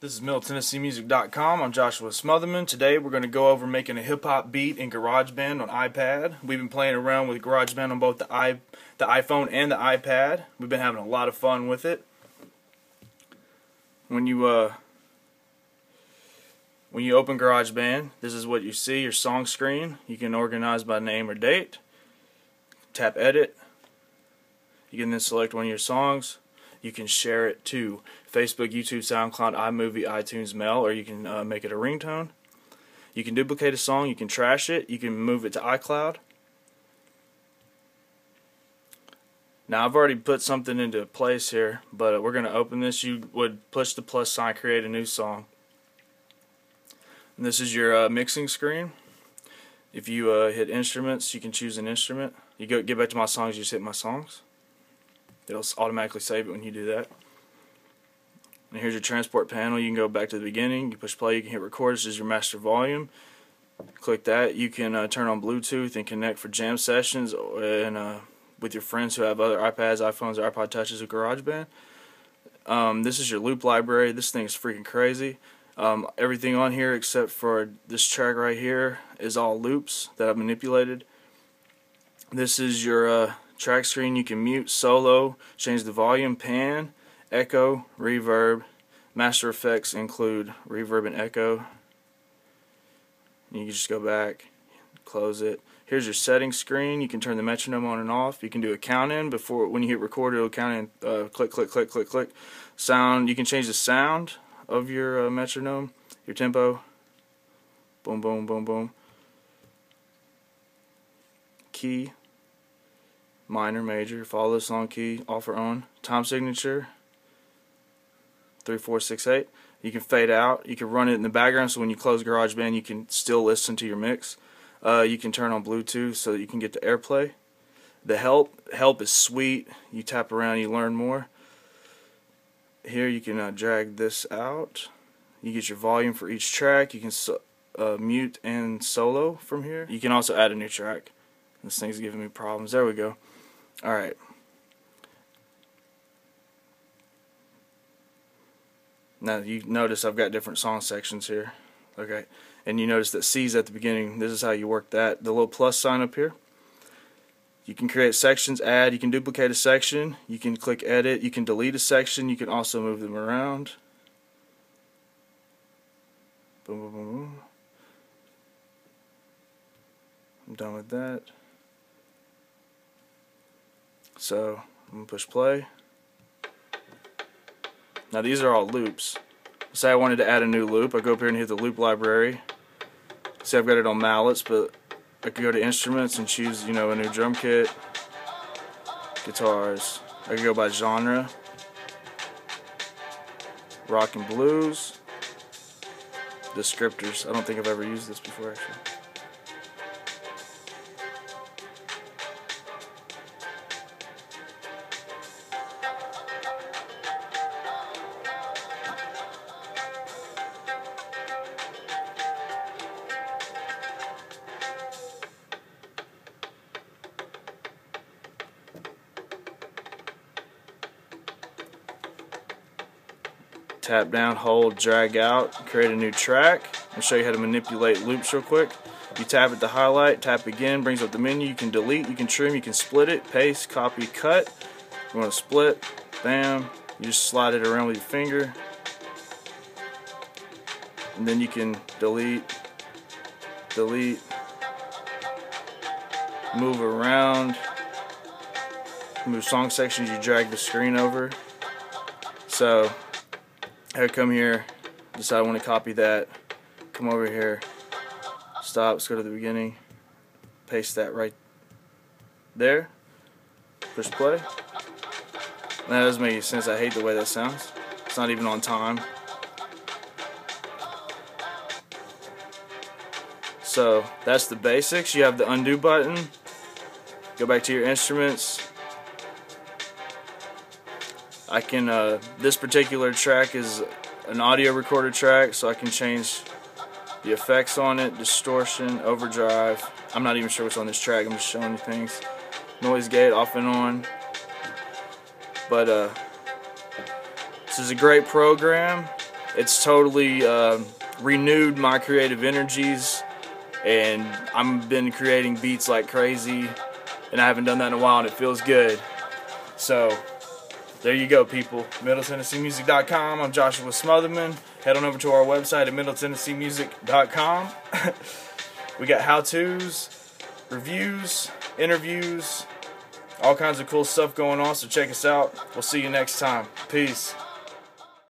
This is MidTNMusic.com. I'm Joshua Smotherman. Today we're going to go over making a hip-hop beat in GarageBand on iPad. We've been playing around with GarageBand on both the iPhone and the iPad. We've been having a lot of fun with it. When you open GarageBand, this is what you see, your song screen. You can organize by name or date. Tap edit. You can then select one of your songs. You can share it to Facebook, YouTube, SoundCloud, iMovie, iTunes, Mail, or you can make it a ringtone. You can duplicate a song, you can trash it, you can move it to iCloud. Now I've already put something into place here, but we're going to open this. You would push the plus sign, create a new song. And this is your mixing screen. If you hit instruments, you can choose an instrument. You go get back to my songs, you just hit my songs. It'll automatically save it when you do that. And here's your transport panel. You can go back to the beginning. You push play. You can hit record. This is your master volume. Click that. You can turn on Bluetooth and connect for jam sessions and with your friends who have other iPads, iPhones, or iPod Touches with GarageBand. This is your loop library. This thing is freaking crazy. Everything on here except for this track right here is all loops that I've manipulated. This is your track screen. You can mute, solo, change the volume, pan, echo, reverb. Master effects include reverb and echo. You can just go back, close it. Here's your settings screen. You can turn the metronome on and off. You can do a count in before when you hit record. It'll count in. Click, click, click, click, click. Sound. You can change the sound of your metronome, your tempo. Boom, boom, boom, boom. Key. Minor, major, follow the song key, off or on, time signature, 3, 4, 6, 8. You can fade out, you can run it in the background so when you close GarageBand you can still listen to your mix. You can turn on Bluetooth so that you can get the AirPlay. The help is sweet, you tap around, you learn more. Here you can drag this out, you get your volume for each track, you can mute and solo from here. You can also add a new track. This thing's giving me problems, there we go. Alright. Now you notice I've got different song sections here. Okay. And you notice that C's at the beginning. This is how you work that. The little plus sign up here. You can create sections, add, you can duplicate a section, you can click edit, you can delete a section, you can also move them around. Boom, boom, boom, boom. I'm done with that. So I'm going to push play. Now these are all loops. Say I wanted to add a new loop. I go up here and hit the loop library. See, I've got it on mallets, but I could go to instruments and choose, you know, a new drum kit, guitars. I could go by genre, rock and blues, descriptors. I don't think I've ever used this before actually. Tap down, hold, drag out, create a new track. I'll show you how to manipulate loops real quick. You tap it to highlight, tap again, brings up the menu. You can delete, you can trim, you can split it, paste, copy, cut. You want to split, bam, you just slide it around with your finger. And then you can delete, delete, move around, move song sections, you drag the screen over. So I come here, decide I want to copy that, come over here, stop, let's go to the beginning, paste that right there, push play. That doesn't make any sense, I hate the way that sounds, it's not even on time. So that's the basics. You have the undo button, go back to your instruments. I can, this particular track is an audio recorder track, so I can change the effects on it, distortion, overdrive. I'm not even sure what's on this track, I'm just showing you things. Noise gate, off and on. But this is a great program. It's totally renewed my creative energies, and I've been creating beats like crazy, and I haven't done that in a while, and it feels good. So there you go, people. MidTNMusic.com. I'm Joshua Smotherman. Head on over to our website at MidTNMusic.com. We got how-tos, reviews, interviews, all kinds of cool stuff going on, so check us out. We'll see you next time. Peace.